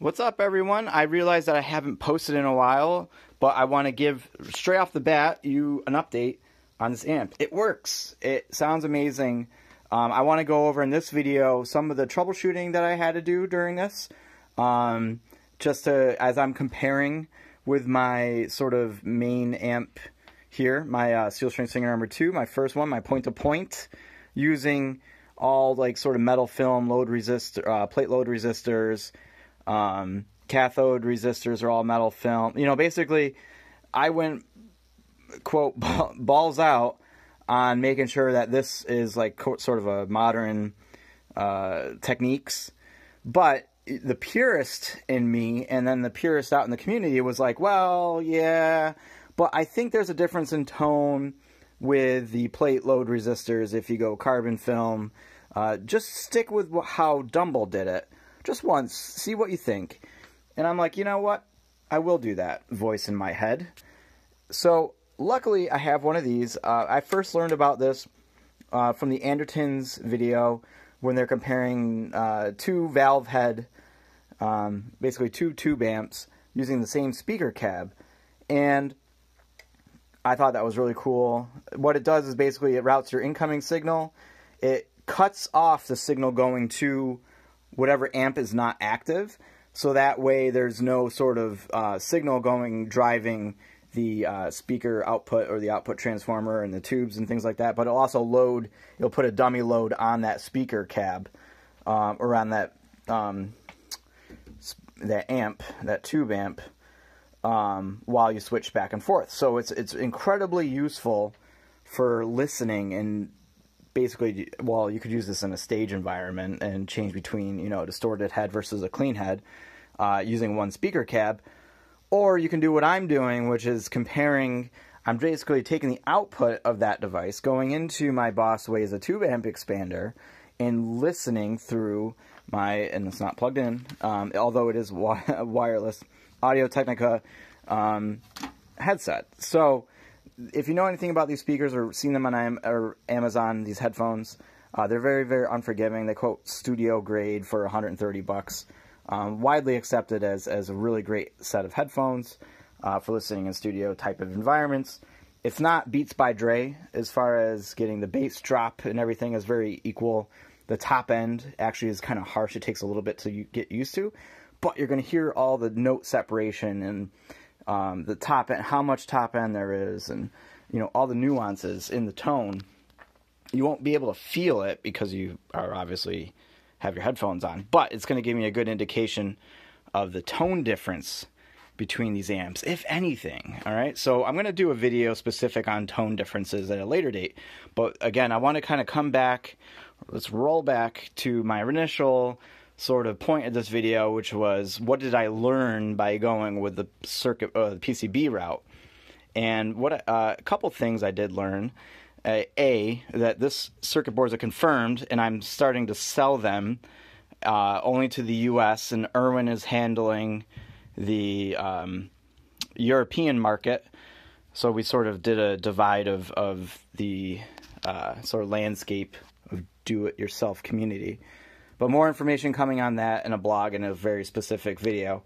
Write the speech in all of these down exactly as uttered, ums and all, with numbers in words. What's up, everyone? I realize that I haven't posted in a while, but I want to give, straight off the bat, you an update on this amp. It works. It sounds amazing. Um, I want to go over in this video some of the troubleshooting that I had to do during this, um, just to, as I'm comparing with my sort of main amp here, my uh, Steel String Singer number two, my first one, my point-to-point, -point, using all like sort of metal film load resist, uh, plate load resistors. Um, cathode resistors are all metal film. You know, basically, I went, quote, balls out on making sure that this is like sort of a modern uh, techniques. But the purist in me and then the purist out in the community was like, well, yeah, but I think there's a difference in tone with the plate load resistors if you go carbon film. Uh, just stick with how Dumble did it. Just once, see what you think. And I'm like, you know what? I will do that, voice in my head. So luckily I have one of these. Uh, I first learned about this uh, from the Andertons video when they're comparing uh, two valve head, um, basically two tube amps using the same speaker cab. And I thought that was really cool. What it does is basically it routes your incoming signal. It cuts off the signal going to whatever amp is not active, so that way there's no sort of uh, signal going driving the uh, speaker output or the output transformer and the tubes and things like that, but it'll also load, it'll put a dummy load on that speaker cab, um, or on that, um, that amp, that tube amp, um, while you switch back and forth. So it's, it's incredibly useful for listening. And basically, well, you could use this in a stage environment and change between, you know, a distorted head versus a clean head uh, using one speaker cab. Or you can do what I'm doing, which is comparing, I'm basically taking the output of that device, going into my BOSS Waza tube amp expander, and listening through my, and it's not plugged in, um, although it is wi wireless, Audio Technica um, headset. So if you know anything about these speakers or seen them on or Amazon, these headphones, uh, they're very, very unforgiving. They quote studio grade for one hundred thirty bucks. Um, widely accepted as, as a really great set of headphones uh, for listening in studio type of environments. It's not Beats by Dre as far as getting the bass drop and everything is very equal. The top end actually is kind of harsh. It takes a little bit to get used to, but you're going to hear all the note separation and Um, the top end, how much top end there is, and you know all the nuances in the tone. You won't be able to feel it because you are obviously have your headphones on, but it's going to give me a good indication of the tone difference between these amps, if anything. All right, so I'm going to do a video specific on tone differences at a later date, but again, I want to kind of come back. Let's roll back to my initial sort of point of this video, which was what did I learn by going with the circuit, uh, the P C B route, and what uh, a couple things I did learn. Uh, a that this circuit boards are confirmed, and I'm starting to sell them uh, only to the U S and Irwin is handling the um, European market. So we sort of did a divide of of the uh, sort of landscape of do-it-yourself community. But more information coming on that in a blog and a very specific video.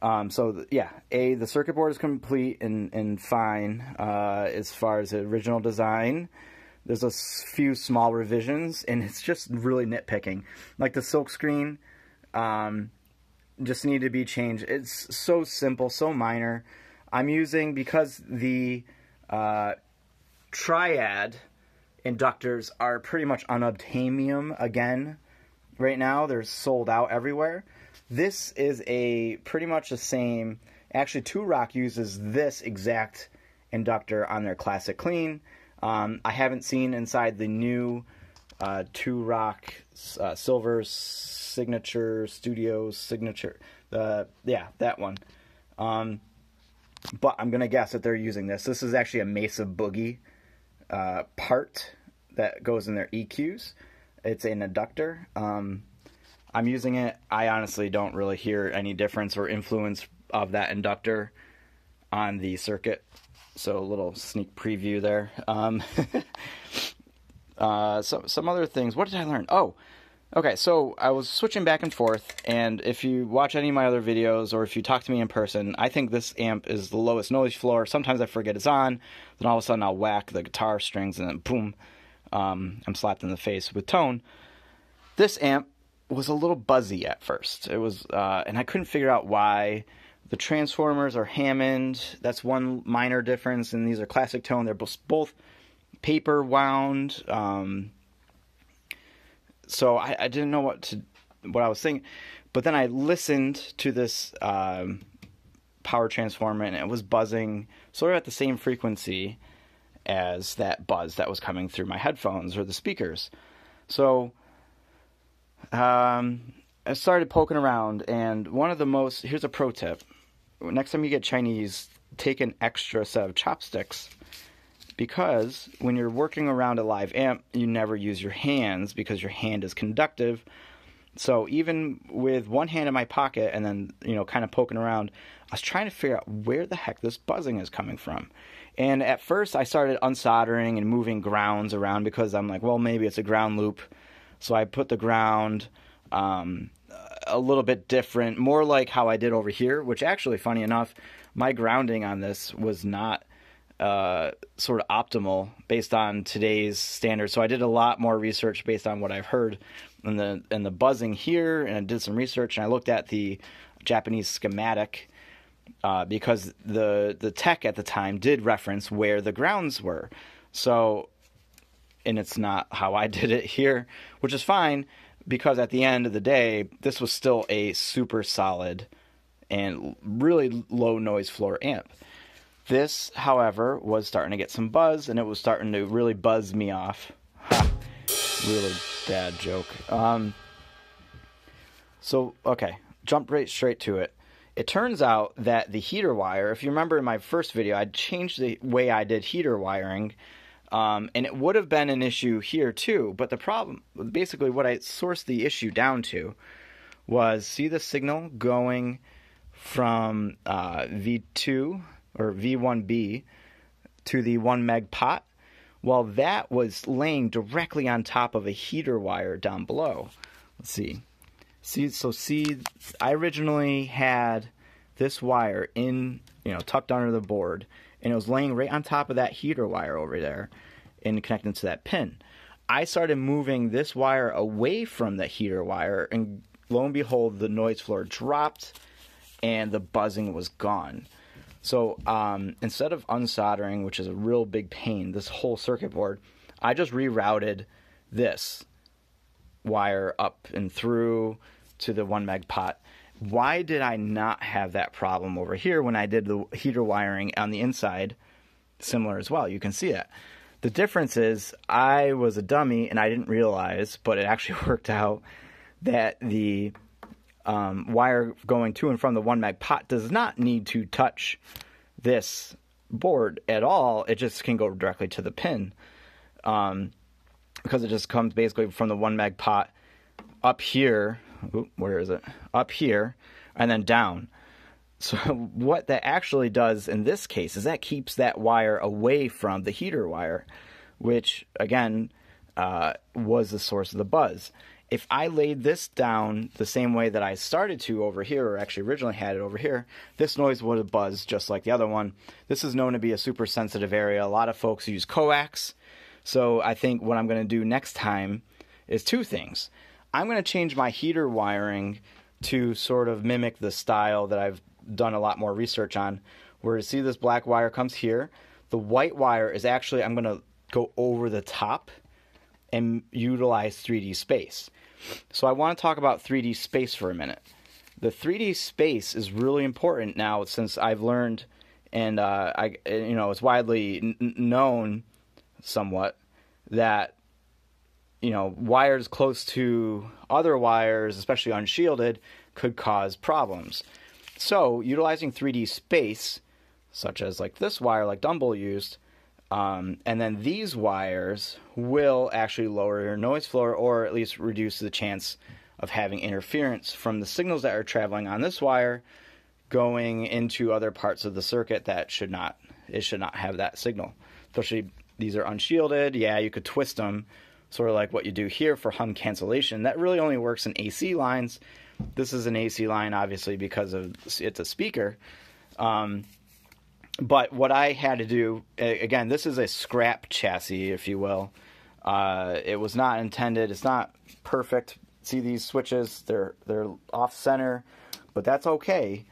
Um, so, yeah, A, the circuit board is complete and, and fine uh, as far as the original design. There's a few small revisions, and it's just really nitpicking. Like the silk screen um, just needed to be changed. It's so simple, so minor. I'm using, because the uh, triad inductors are pretty much unobtainium again, right now, they're sold out everywhere. This is a pretty much the same. Actually, Two-Rock uses this exact inductor on their Classic Clean. Um, I haven't seen inside the new uh, Two-Rock uh, Silver Signature Studio Signature. Uh, yeah, that one. Um, but I'm going to guess that they're using this. This is actually a Mesa Boogie uh, part that goes in their E Qs. It's an inductor. Um, I'm using it. I honestly don't really hear any difference or influence of that inductor on the circuit. So a little sneak preview there. Um, uh, so some other things. What did I learn? Oh, Okay, so I was switching back and forth, and if you watch any of my other videos or if you talk to me in person, I think this amp is the lowest noise floor. Sometimes I forget it's on, then all of a sudden I'll whack the guitar strings and then boom, um, I'm slapped in the face with tone. This amp was a little buzzy at first. It was, uh, and I couldn't figure out why. The transformers are Hammond. That's one minor difference, and these are classic tone. They're both, both paper wound, um... So I, I didn't know what to, what I was thinking, but then I listened to this um, power transformer and it was buzzing sort of at the same frequency as that buzz that was coming through my headphones or the speakers. So um, I started poking around, and one of the most, here's a pro tip. Next time you get Chinese, take an extra set of chopsticks. Because when you're working around a live amp, you never use your hands because your hand is conductive. So even with one hand in my pocket and then, you know, kind of poking around, I was trying to figure out where the heck this buzzing is coming from. And at first I started unsoldering and moving grounds around because I'm like, well, maybe it's a ground loop. So I put the ground um, a little bit different, more like how I did over here, which actually, funny enough, my grounding on this was not Uh, sort of optimal based on today's standards. So I did a lot more research based on what I've heard and the and the buzzing here, and I did some research and I looked at the Japanese schematic uh, because the the tech at the time did reference where the grounds were. So, and it's not how I did it here, which is fine because at the end of the day, this was still a super solid and really low noise floor amp. This, however, was starting to get some buzz, and it was starting to really buzz me off. Ha! Really bad joke. Um, so, okay, jump right straight to it. It turns out that the heater wire, if you remember in my first video, I changed the way I did heater wiring, um, and it would have been an issue here too, but the problem, basically what I sourced the issue down to was, see the signal going from uh, V two... or V one B to the one meg pot. Well, that was laying directly on top of a heater wire down below. Let's see. See, so see, I originally had this wire in, you know, tucked under the board, and it was laying right on top of that heater wire over there and connecting to that pin. I started moving this wire away from the heater wire, and lo and behold, the noise floor dropped and the buzzing was gone. So um, instead of unsoldering, which is a real big pain, this whole circuit board, I just rerouted this wire up and through to the one meg pot. Why did I not have that problem over here when I did the heater wiring on the inside? Similar as well, you can see it. The difference is I was a dummy and I didn't realize, but it actually worked out, that the Um, wire going to and from the one meg pot does not need to touch this board at all. It just can go directly to the pin um, because it just comes basically from the one meg pot up here. Ooh, where is it? Up here and then down. So what that actually does in this case is that keeps that wire away from the heater wire, which again uh, was the source of the buzz. If I laid this down the same way that I started to over here, or actually originally had it over here, this noise would have buzzed just like the other one. This is known to be a super sensitive area. A lot of folks use coax. So I think what I'm going to do next time is two things. I'm going to change my heater wiring to sort of mimic the style that I've done a lot more research on, where you see this black wire comes here. The white wire is actually, I'm going to go over the top and utilize three D space. So I want to talk about three D space for a minute. The three D space is really important now, since I've learned, and uh, I, you know, it's widely n known, somewhat, that, you know, wires close to other wires, especially unshielded, could cause problems. So utilizing three D space, such as like this wire, like Dumble used, Um, and then these wires will actually lower your noise floor, or at least reduce the chance of having interference from the signals that are traveling on this wire going into other parts of the circuit that should not, it should not have that signal. Especially these are unshielded. Yeah, you could twist them sort of like what you do here for hum cancellation. That really only works in A C lines. This is an A C line, obviously, because of it's a speaker. Um, but what I had to do, again, this is a scrap chassis, if you will. Uh, it was not intended. It's not perfect. See these switches? They're they're off center, but that's okay.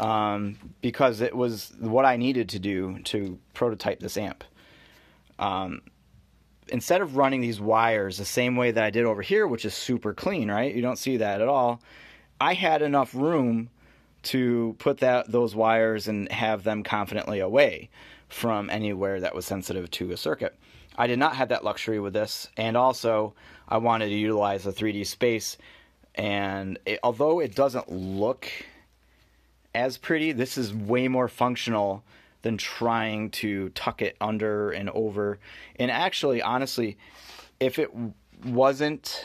Um, because it was what I needed to do to prototype this amp. Um, instead of running these wires the same way that I did over here, which is super clean, right? You don't see that at all. I had enough room to put that those wires and have them confidently away from anywhere that was sensitive to a circuit. I did not have that luxury with this, and also I wanted to utilize the three D space, and it, although it doesn't look as pretty, this is way more functional than trying to tuck it under and over. And actually, honestly, if it wasn't,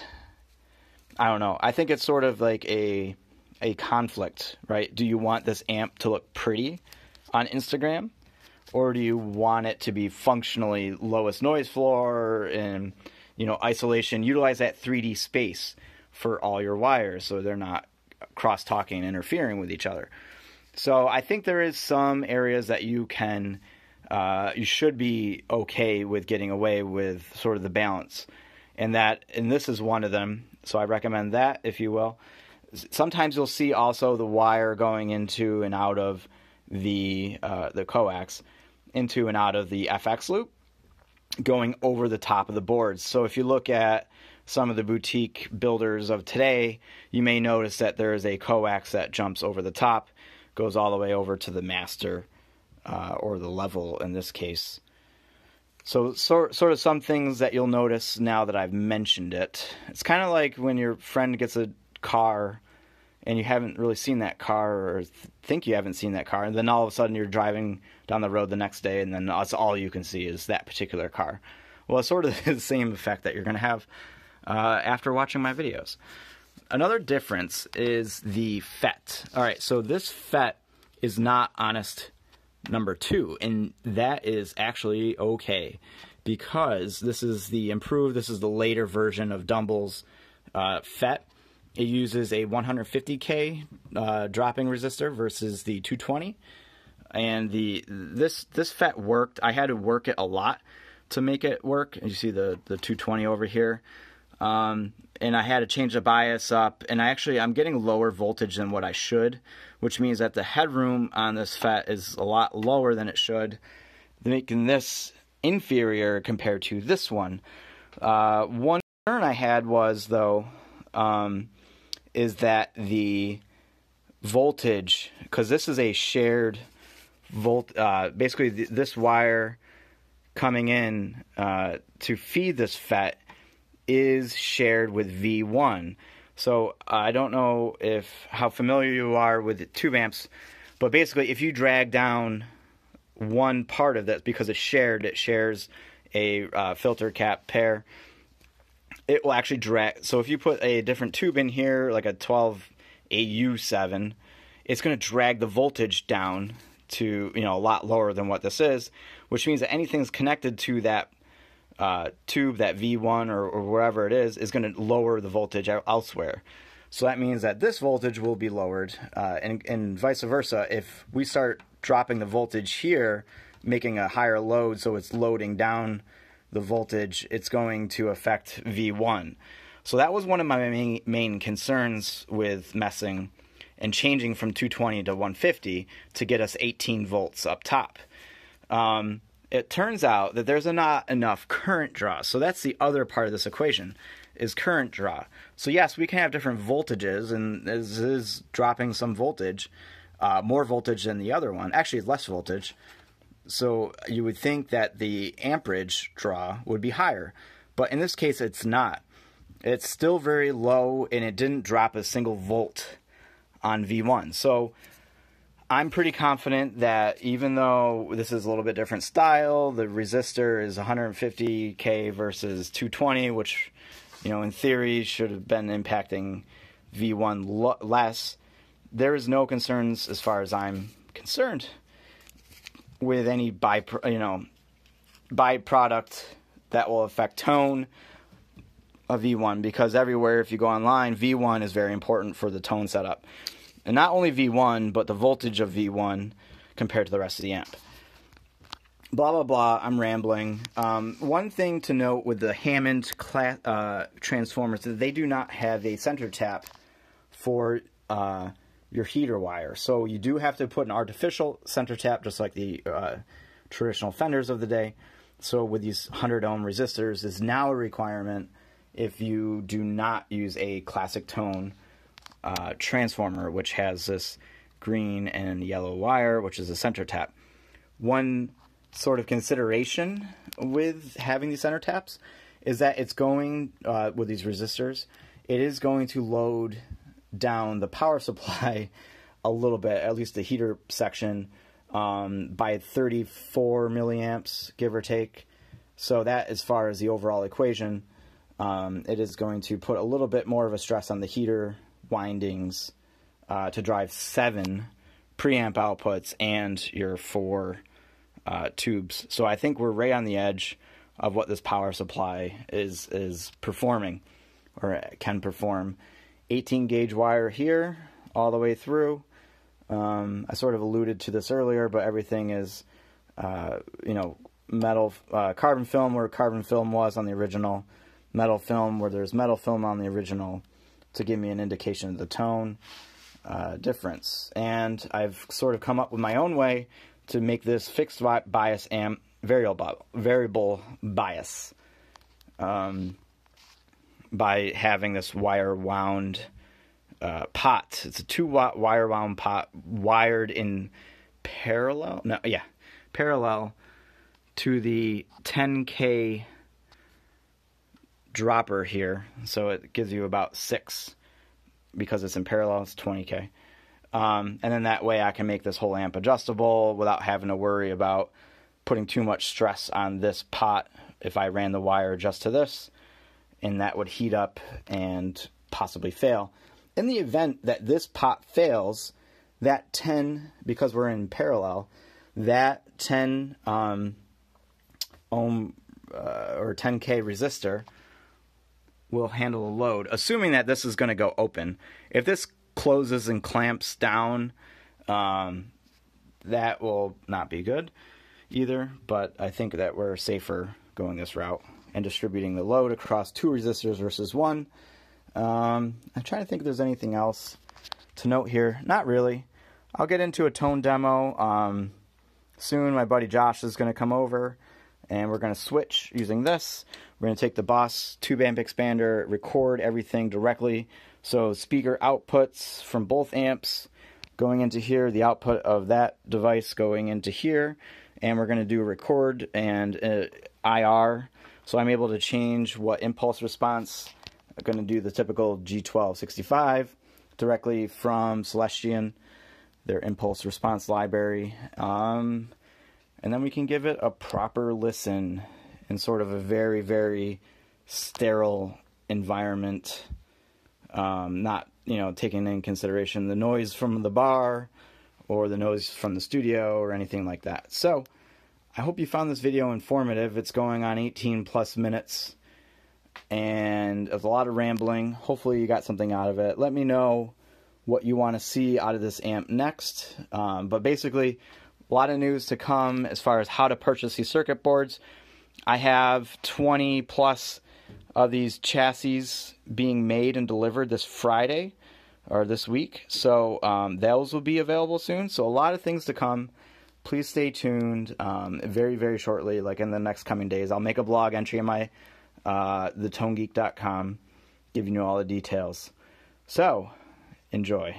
I don't know, I think it's sort of like a a conflict, right? Do you want this amp to look pretty on Instagram, or do you want it to be functionally lowest noise floor and, you know, isolation, utilize that three D space for all your wires so they're not cross-talking and interfering with each other? So I think there is some areas that you can, uh, you should be okay with getting away with sort of the balance, and that, and this is one of them. So I recommend that, if you will. Sometimes you'll see also the wire going into and out of the uh, the coax, into and out of the F X loop, going over the top of the boards. So if you look at some of the boutique builders of today, you may notice that there is a coax that jumps over the top, goes all the way over to the master, uh, or the level in this case. So, so sort of some things that you'll notice now that I've mentioned it. It's kind of like when your friend gets a car and you haven't really seen that car, or th think you haven't seen that car, and then all of a sudden you're driving down the road the next day and then that's all you can see is that particular car. Well, it's sort of the same effect that you're going to have uh, after watching my videos. Another difference is the F E T. All right, so this F E T is not honest number two, and that is actually okay because this is the improved, this is the later version of Dumble's uh, F E T. It uses a one fifty K uh, dropping resistor versus the two twenty, and the this this F E T worked. I had to work it a lot to make it work. You see the the two twenty over here. Um, and I had to change the bias up, and I actually, I'm getting lower voltage than what I should, which means that the headroom on this F E T is a lot lower than it should, making this inferior compared to this one. Uh, one concern I had was, though, um, is that the voltage, because this is a shared volt, uh, basically th this wire coming in uh, to feed this F E T is shared with V one. So uh, I don't know if how familiar you are with the tube amps, but basically if you drag down one part of that, because it's shared, it shares a uh, filter cap pair, it will actually drag. So if you put a different tube in here, like a twelve A U seven, it's going to drag the voltage down to, you know, a lot lower than what this is, which means that anything's connected to that Uh, tube, that V one or, or wherever it is, is going to lower the voltage elsewhere. So that means that this voltage will be lowered, uh, and, and vice versa. If we start dropping the voltage here, making a higher load, so it's loading down the voltage, it's going to affect V one. So that was one of my main, main concerns with messing and changing from two twenty to one fifty to get us eighteen volts up top. Um, It turns out that there's not enough current draw. So that's the other part of this equation, is current draw. So yes, we can have different voltages, and this is dropping some voltage, uh, more voltage than the other one, actually less voltage. So you would think that the amperage draw would be higher, but in this case, it's not. It's still very low, and it didn't drop a single volt on V one. So I'm pretty confident that even though this is a little bit different style, the resistor is one fifty K versus two twenty, which, you know, in theory should have been impacting V one less. There is no concerns, as far as I'm concerned, with any by you know byproduct that will affect tone. a V one, because everywhere, if you go online, V one is very important for the tone setup. And not only V one, but the voltage of V one compared to the rest of the amp. Blah, blah, blah, I'm rambling. Um, one thing to note with the Hammond class, uh, transformers, is they do not have a center tap for uh, your heater wire. So you do have to put an artificial center tap, just like the uh, traditional Fenders of the day. So with these one hundred ohm resistors, is now a requirement if you do not use a classic tone uh, transformer, which has this green and yellow wire, which is a center tap. One sort of consideration with having these center taps is that it's going, uh, with these resistors, it is going to load down the power supply a little bit, at least the heater section, um, by thirty-four milliamps, give or take. So that, as far as the overall equation, um, it is going to put a little bit more of a stress on the heater windings uh, to drive seven preamp outputs and your four uh, tubes. So I think we're right on the edge of what this power supply is, is performing, or can perform. eighteen gauge wire here, all the way through. Um, I sort of alluded to this earlier, but everything is, uh, you know, metal, uh, carbon film where carbon film was on the original, metal film where there's metal film on the original, to give me an indication of the tone uh, difference. And I've sort of come up with my own way to make this fixed bias amp variable, variable bias. Um, by having this wire wound uh, pot. It's a two watt wire wound pot wired in parallel, no, yeah, parallel to the ten K dropper here. So it gives you about six, because it's in parallel, it's twenty K. Um, and then that way I can make this whole amp adjustable without having to worry about putting too much stress on this pot if I ran the wire just to this. And that would heat up and possibly fail. In the event that this pot fails, that ten, because we're in parallel, that ten um, ohm uh, or ten K resistor will handle a load, assuming that this is going to go open. If this closes and clamps down, um, that will not be good either, but I think that we're safer going this route and distributing the load across two resistors versus one. Um, I'm trying to think if there's anything else to note here. Not really. I'll get into a tone demo um, soon. My buddy Josh is going to come over, and we're going to switch using this. We're going to take the BOSS tube amp expander, record everything directly. So speaker outputs from both amps going into here, the output of that device going into here, and we're going to do record and uh, I R. So I'm able to change what impulse response. I'm going to do the typical G twelve sixty-five directly from Celestion, their impulse response library. Um, and then we can give it a proper listen in sort of a very, very sterile environment. Um, not, you know, taking in consideration the noise from the bar or the noise from the studio or anything like that. So I hope you found this video informative. It's going on eighteen plus minutes, and there's a lot of rambling. Hopefully you got something out of it. Let me know what you want to see out of this amp next. Um, but basically, a lot of news to come as far as how to purchase these circuit boards. I have twenty plus of these chassis being made and delivered this Friday or this week. So um, those will be available soon. So a lot of things to come. Please stay tuned. Um, very, very shortly, like in the next coming days, I'll make a blog entry on my uh, the tone geek dot com, giving you all the details. So, enjoy.